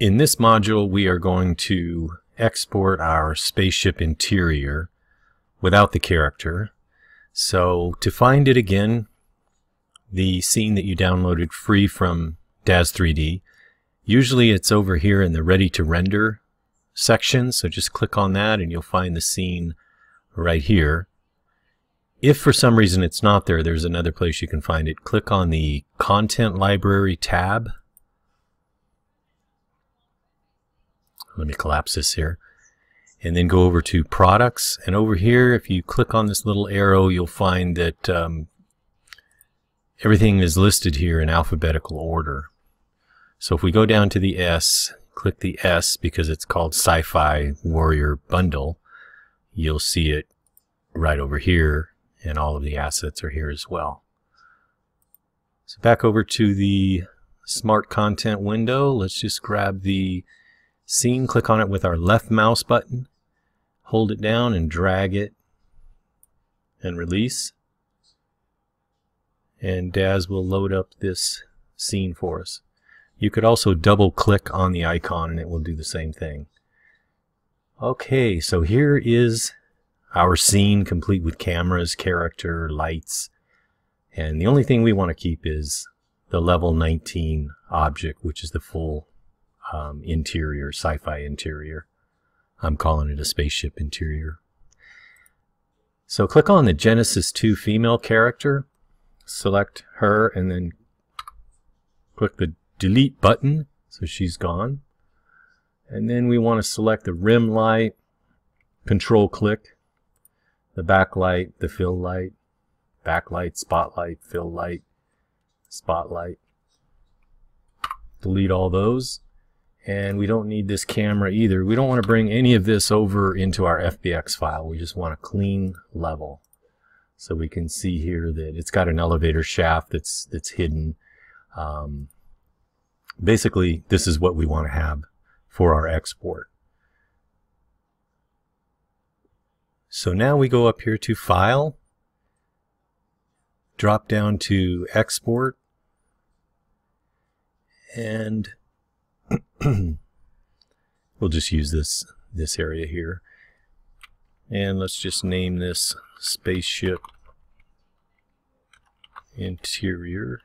In this module, we are going to export our spaceship interior without the character. So to find it again, the scene that you downloaded free from DAZ 3D, usually it's over here in the Ready to Render section, so just click on that and you'll find the scene right here. If for some reason it's not there, there's another place you can find it. Click on the Content Library tab. Let me collapse this here. And then go over to Products. And over here, if you click on this little arrow, you'll find that everything is listed here in alphabetical order. So if we go down to the S, click the S because it's called Sci-Fi Warrior Bundle, you'll see it right over here, and all of the assets are here as well. So back over to the Smart Content window, let's just grab the scene, click on it with our left mouse button, hold it down and drag it and release. And DAZ will load up this scene for us. You could also double click on the icon and it will do the same thing. Okay, so here is our scene complete with cameras, character, lights, and the only thing we want to keep is the level 19 object, which is the full interior, sci-fi interior. I'm calling it a spaceship interior. So click on the Genesis 2 female character, select her, and then click the delete button, so she's gone. And then we want to select the rim light, control click, the backlight, the fill light, backlight, spotlight, fill light, spotlight. Delete all those. And we don't need this camera either. We don't want to bring any of this over into our FBX file. We just want a clean level. So we can see here that it's got an elevator shaft that's hidden. Basically, this is what we want to have for our export. So now we go up here to File, drop down to Export, and we'll just use this area here. And let's just name this Spaceship Interior.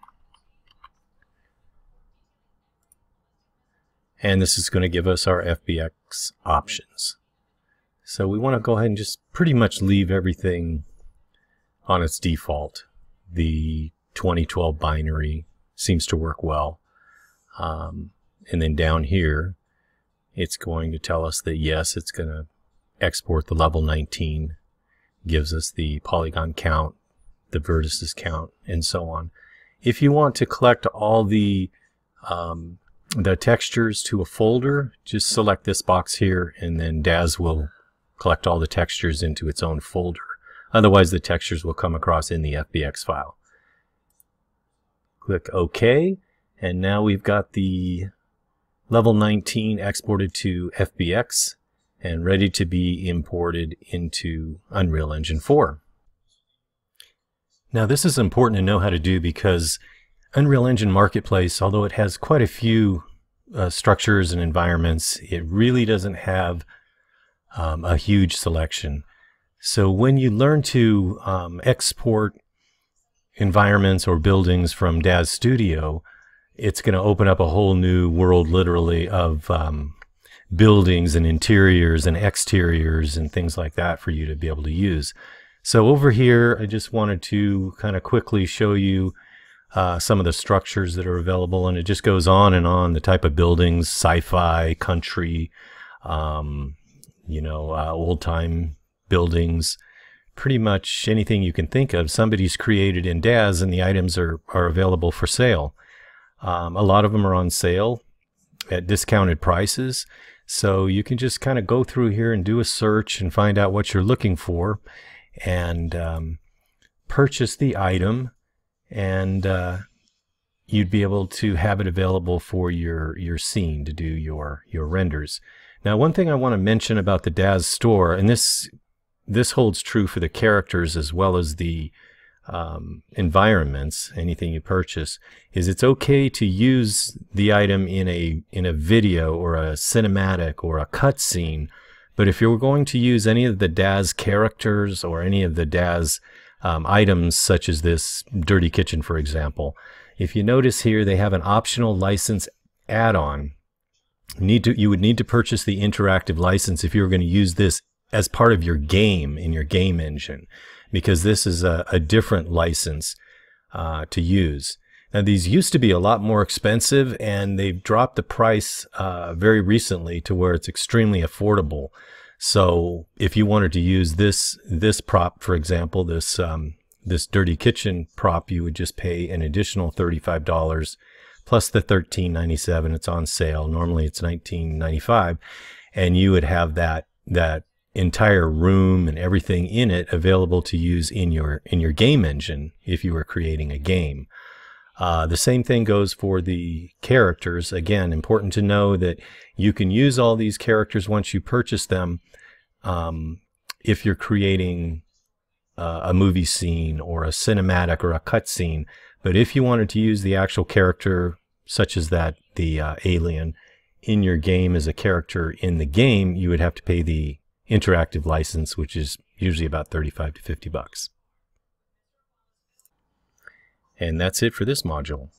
And this is going to give us our FBX options. So we want to go ahead and just pretty much leave everything on its default. The 2012 binary seems to work well. And then down here, it's going to tell us that yes, it's going to export the level 19, gives us the polygon count, the vertices count, and so on. If you want to collect all the textures to a folder, just select this box here, and then DAZ will collect all the textures into its own folder. Otherwise, the textures will come across in the FBX file. Click OK, and now we've got the level 19 exported to FBX and ready to be imported into Unreal Engine 4. Now, this is important to know how to do because Unreal Engine Marketplace, although it has quite a few structures and environments, it really doesn't have a huge selection. So when you learn to export environments or buildings from DAZ Studio, it's going to open up a whole new world, literally, of buildings and interiors and exteriors and things like that for you to be able to use. So over here, I just wanted to kind of quickly show you some of the structures that are available, and it just goes on and on, the type of buildings, sci-fi, country, old-time buildings, pretty much anything you can think of. Somebody's created in DAZ, and the items are available for sale. A lot of them are on sale at discounted prices, so you can just kind of go through here and do a search and find out what you're looking for, and purchase the item, and you'd be able to have it available for your scene to do your renders. Now, one thing I want to mention about the DAZ store, and this holds true for the characters as well as the environments, anything you purchase, is it's okay to use the item in a video or a cinematic or a cutscene. But if you're going to use any of the DAZ characters or any of the DAZ items, such as this dirty kitchen, for example, if you notice here, they have an optional license add-on. You would need to purchase the interactive license if you were going to use this as part of your game in your game engine, because this is a different license to use. Now, these used to be a lot more expensive, and they've dropped the price very recently to where it's extremely affordable. So if you wanted to use this prop, for example, this dirty kitchen prop, you would just pay an additional $35 plus the $13.97. It's on sale. Normally it's $19.95, and you would have that entire room and everything in it available to use in your game engine if you were creating a game. The same thing goes for the characters. Again, important to know that you can use all these characters once you purchase them if you're creating a movie scene or a cinematic or a cutscene. But if you wanted to use the actual character, such as the alien, in your game as a character in the game, you would have to pay the interactive license, which is usually about $35 to $50 bucks. And that's it for this module.